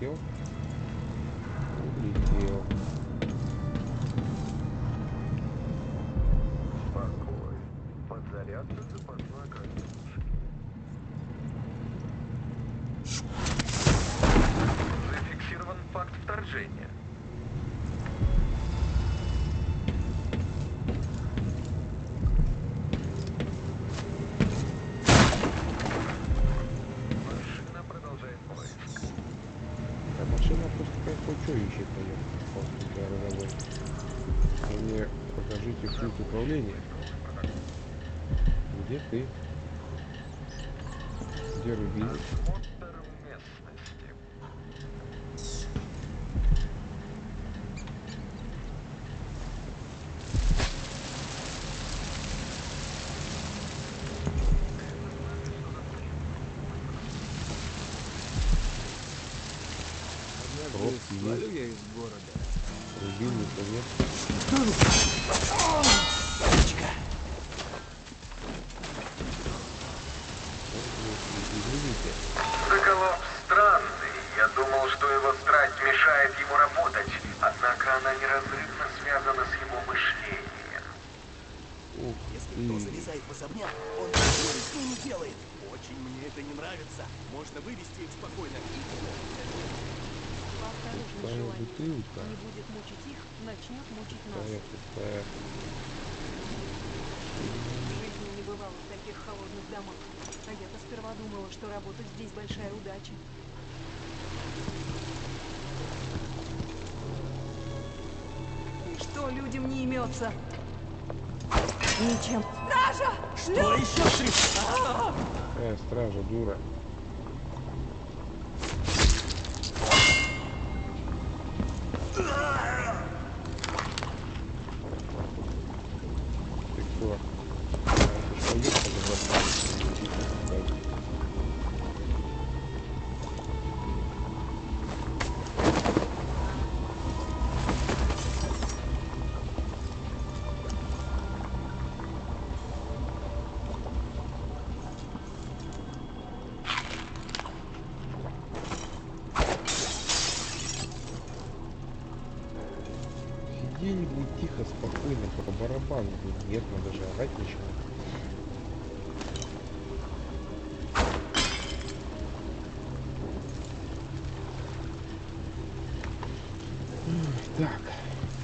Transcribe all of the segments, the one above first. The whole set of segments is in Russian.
улетел. Улетел. Спокой. Подзарядка запасла картушки. Зафиксирован факт вторжения. Где ты? Где Рубин? Свалю я из города. Рубин наконец. Заколоп странный. Я думал, что его страсть мешает ему работать. Однако она неразрывно связана с его мышлением. Если кто залезает в особняк, он ничего не делает. Очень мне это не нравится. Можно вывести их спокойно. Пустая бутылка. Не будет мучить их, начнет мучить нас. В жизни не бывало в таких холодных домах. А я-то сперва думала, что работать здесь большая удача. И что людям не имется? Ничем. Стража! Что еще шрифт? Стража, дура. Нет, надо же орать ничего. Так,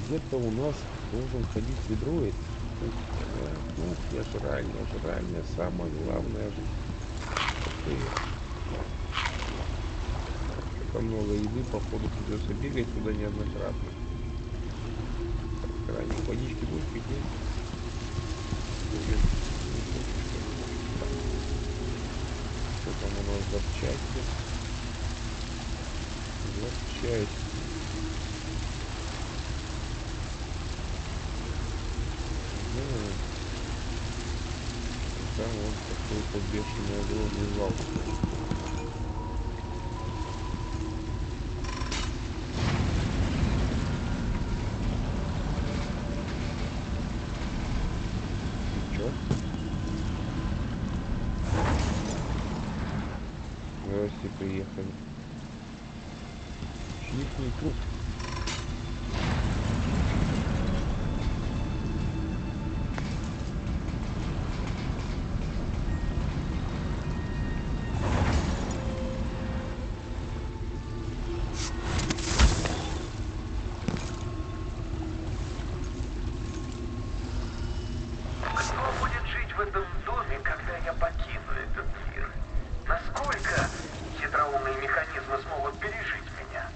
где-то у нас должен ходить ведроид. Ну, я жральня, самое главное же. Что-то много еды, походу придется бегать туда неоднократно. Так, крайне водички будет пить. Что там у нас запчасти? Да. Там вот какой-то бешеный огромный зал. Приехали. Чистый круг. Насколько хитроумные механизмы смогут пережить меня?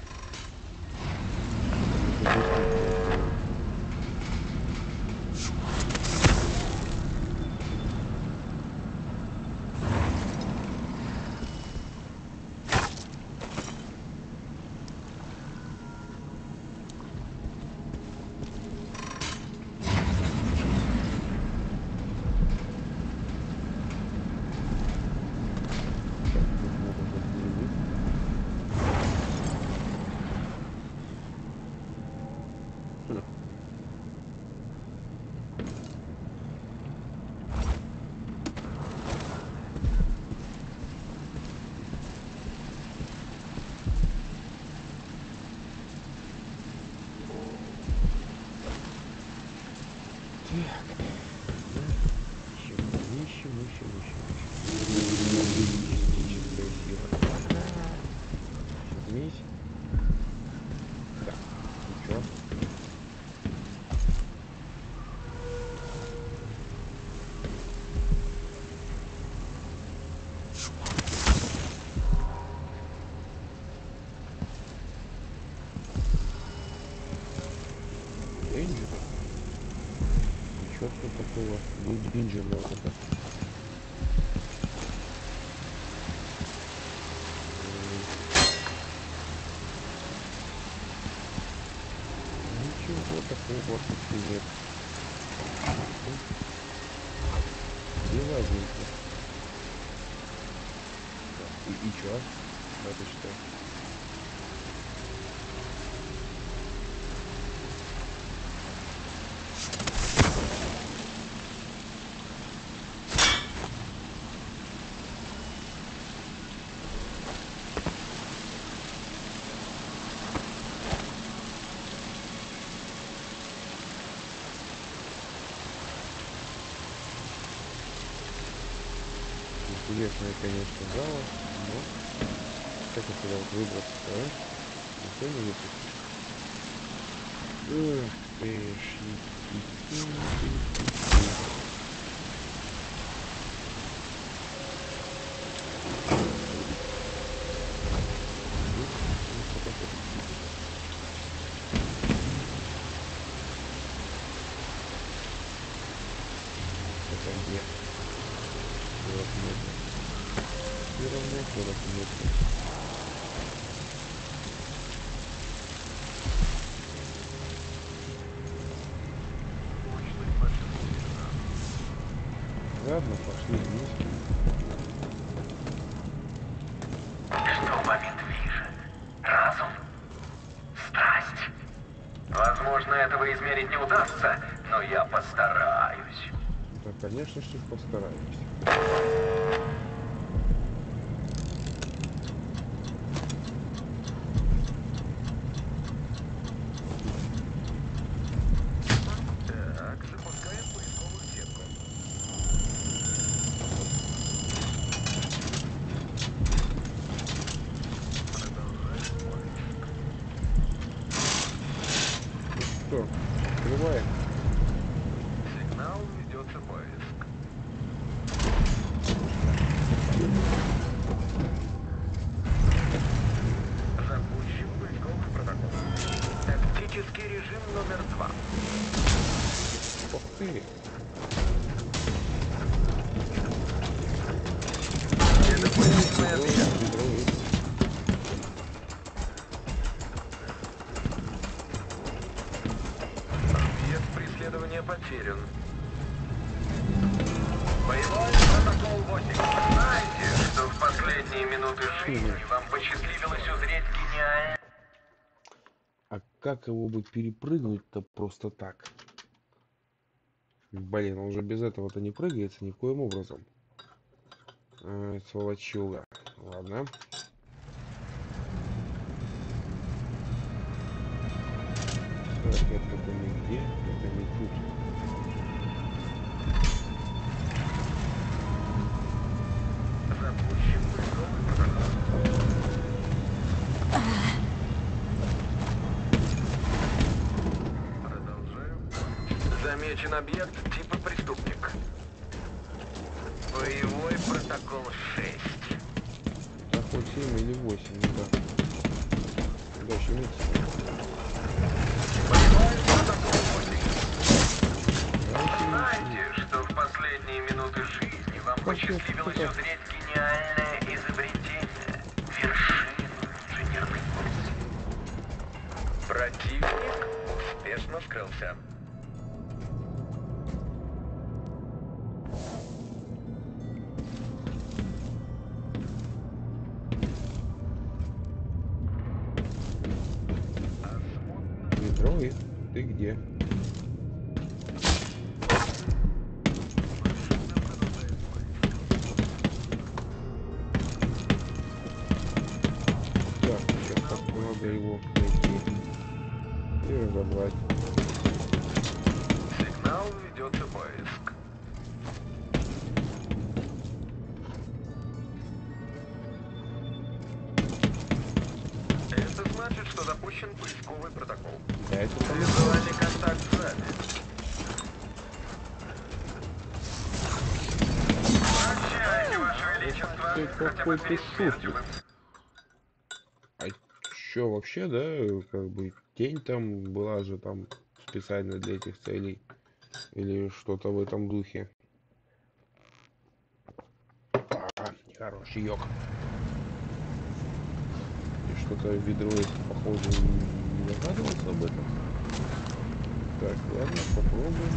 Бинджи был такой. Ничего такого тут нет. Где лазейки? И чё? Это что? Интересная, конечно, зала, но как я сюда вот выбраться-то, а? Никто не выпустит. Эх ты ж, ладно, пошли вниз. Что момент движет? Разум? Страсть? Возможно, этого измерить не удастся, но я постараюсь. Да, конечно, что постараюсь. Потерян. Боевой протокол 8. Знаете, что в последние минуты жизни вам посчастливилось узреть гениального... А как его бы перепрыгнуть-то просто так? Блин, он же без этого-то не прыгается никоим образом. Ай, сволочуга. Ладно. Так, это нигде, это не тут. Замечен объект типа преступник. Боевой протокол 6. А хоть 7 или 8, да. Да, еще нет. Боевой протокол 8. Знаете, что в последние минуты жизни вам посчастливилось узреть гениальное изобретение. Вершину инженерной мощи. Противник успешно скрылся. Ты где? Так, сейчас надо его найти и разобрать. Сигнал, ведется поиск. Это значит, что запущен поисковый протокол. Да, это визуальный контакт с вами. Прощайте, Ваше Величество. Ты какой-то шутник. А чё вообще, да, как бы тень там была же там специально для этих целей или что-то в этом духе? Хороший йог. И что-то ведро, похоже, не догадывался об этом. Так, ладно, попробуем.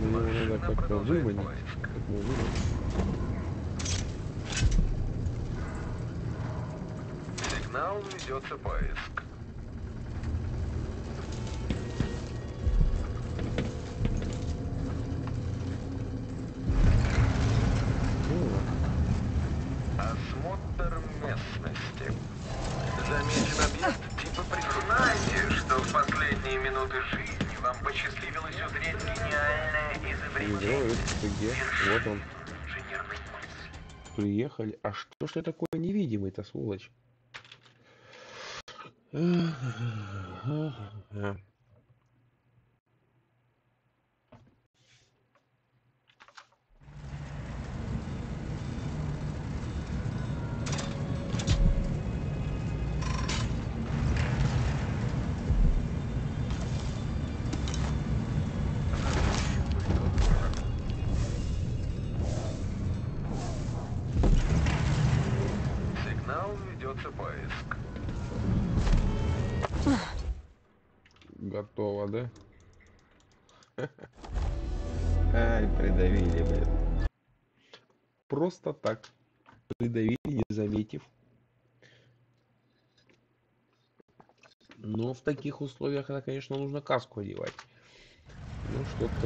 Мне надо как-то выманить. Сигнал, ведется поиск. Осмотр местности. Замечен объект типа преступника. Знаете, что в последние минуты жизни вам посчастливилось узреть гениальное изобретение. Вот он. Приехали. А что ж ты такой невидимый-то, сволочь? Поиск. Готово, да? Ай, придавили, блин. Просто так. Придавили, не заметив. Но в таких условиях, конечно, нужно каску одевать. Ну, что-то